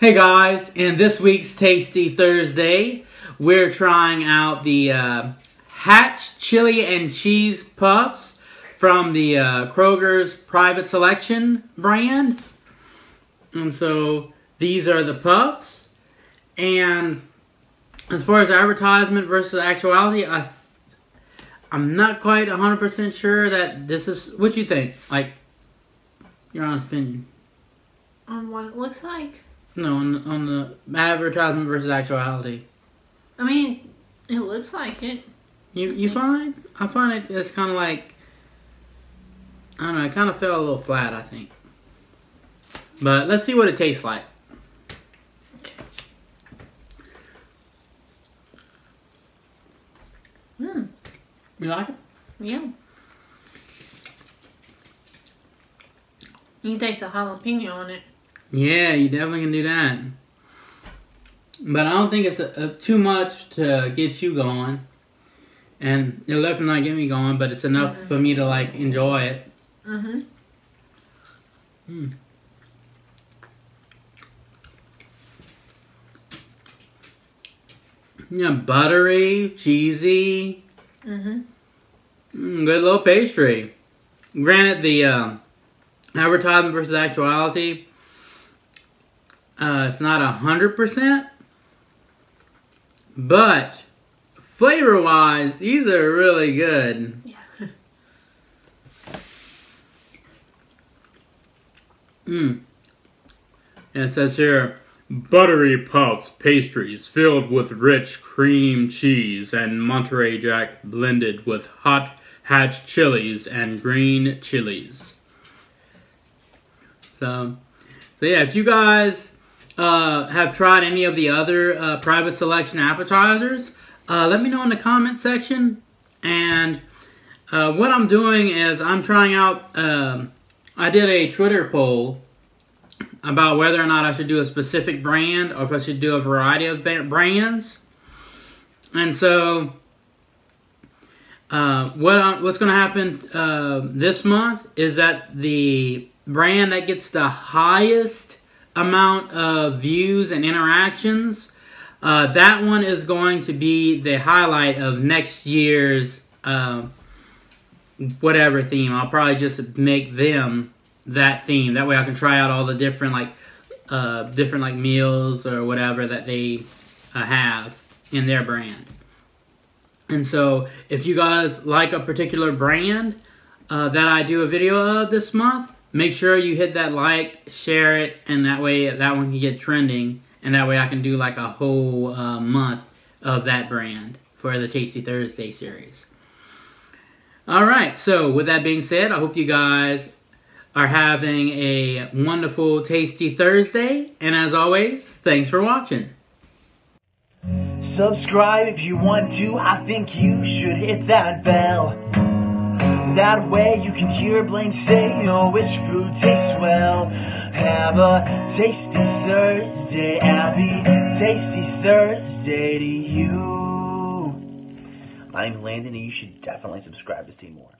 Hey guys, in this week's Tasty Thursday, we're trying out the Hatch Chili and Cheese Puffs from the Kroger's Private Selection brand. And so these are the puffs. And as far as advertisement versus actuality, I'm not quite 100% sure that this is what you think. Like, your honest opinion. On what it looks like. No, on the advertisement versus actuality. I mean, it looks like it. You find? I find it's kind of like, I don't know, it kind of fell a little flat, I think. But let's see what it tastes like. Okay. Mm. You like it? Yeah. You can taste the jalapeno on it. Yeah, you definitely can do that. But I don't think it's too much to get you going. And it'll definitely not get me going, but it's enough for me to, like, enjoy it. Mm-hmm. Mm. Yeah, buttery, cheesy. Mm-hmm. Good little pastry. Granted, the advertisement versus actuality... it's not 100%, but flavor-wise, these are really good. Yeah. Mmm. And it says here, buttery puffs pastries filled with rich cream cheese and Monterey Jack blended with hot Hatch chilies and green chilies. So yeah, if you guys... have tried any of the other private selection appetizers, let me know in the comment section. And what I'm doing is I'm trying out, I did a Twitter poll about whether or not I should do a specific brand or if I should do a variety of brands. And so what's going to happen this month is that the brand that gets the highest amount of views and interactions, that one is going to be the highlight of next year's whatever theme. I'll probably just make them that theme. That way I can try out all the different meals or whatever that they have in their brand. And so if you guys like a particular brand that I do a video of this month, make sure you hit that like, share it, and that way that one can get trending. And that way I can do like a whole month of that brand for the Tasty Thursday series. Alright, so with that being said, I hope you guys are having a wonderful Tasty Thursday. And as always, thanks for watching. Subscribe if you want to. I think you should hit that bell. That way you can hear Blaine say, oh, which food tastes well. Have a tasty Thursday, happy tasty Thursday to you. My name's Landon and you should definitely subscribe to see more.